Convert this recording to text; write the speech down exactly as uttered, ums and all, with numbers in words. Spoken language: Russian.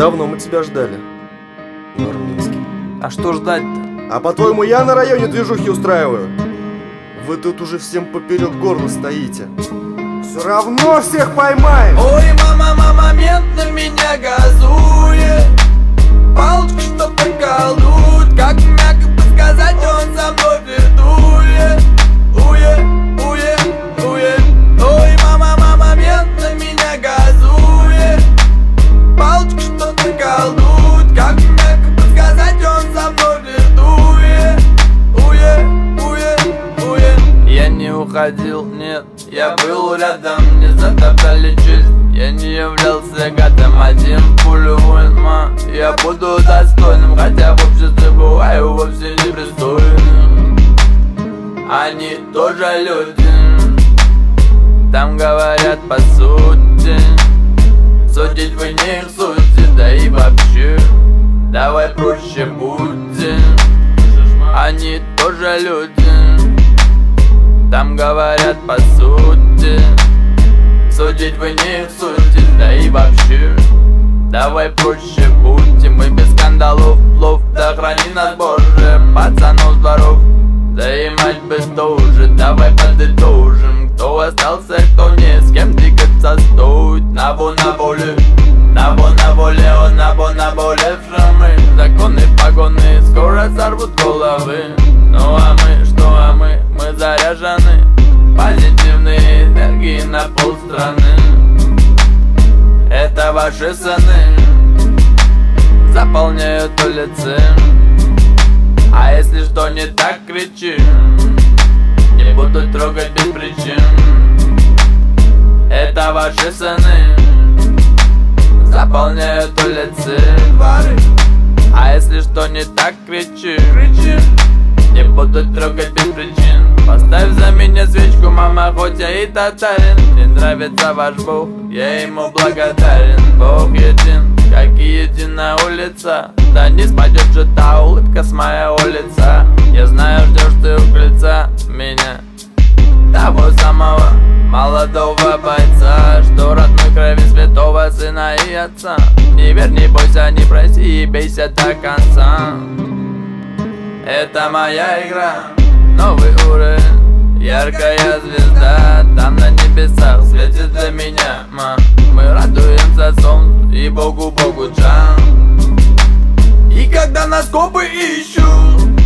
Давно мы тебя ждали. Нурминский. А что ждать-то? А по-твоему, я на районе движухи устраиваю? Вы тут уже всем поперек горла стоите. Все равно всех поймаем. Ой, мама, мама, мент на меня газует. Палочка, что приколдует. Как мягко подсказать, он со мной флиртует. Уе, уе, уе. Ой, мама, мама, мент на меня газует. Палочка, что приколдует. Как мягко подсказать, он со мной флиртует. Уе, уе, уе. Я не уходил, нет. Я был рядом, мне затоптали честь. Я не являлся гадом, один пулю воин. Я буду достойным, хотя в обществе бываю вовсе непристойным. Они тоже люди, там говорят по сути. Судить вы не их сути, да и вообще. Давай проще будем. Они тоже люди, там говорят по сути. Судить вы не в сути, да и вообще. Давай проще будем, мы без скандалов, плов. Да храни нас Боже, пацанов здоров. Да и мать бы тоже, давай подытожим. Кто остался, кто не, с кем двигаться стоит. На бо на воле, на бо на воле, о на бо на воле в шрамы. Законы погоны скоро сорвут головы. Ну а мы, что а мы, мы заряжены позитивной энергией на полстраны. Это ваши сыны заполняют улицы. А если что не так, кричи. Не буду трогать без причин. Это ваши сыны заполняют улицы. А если что не так, кричи. Не буду трогать без причин. Поставь за меня свечку, мама, хоть я и татарин. Мне нравится ваш Бог, я ему благодарен. Бог един, как и едина улица. Да не спадет же та улыбка с моего лица. Я знаю, ждешь ты у лица меня, того самого молодого бойца, что родной крови святого сына и отца. Не верь, не бойся, не проси и бейся до конца. Это моя игра, новый уровень, яркая звезда. Там на небесах светит для меня, ма. Мы радуемся солнцу и Богу, Богу, Джан. И когда нас копы ищут,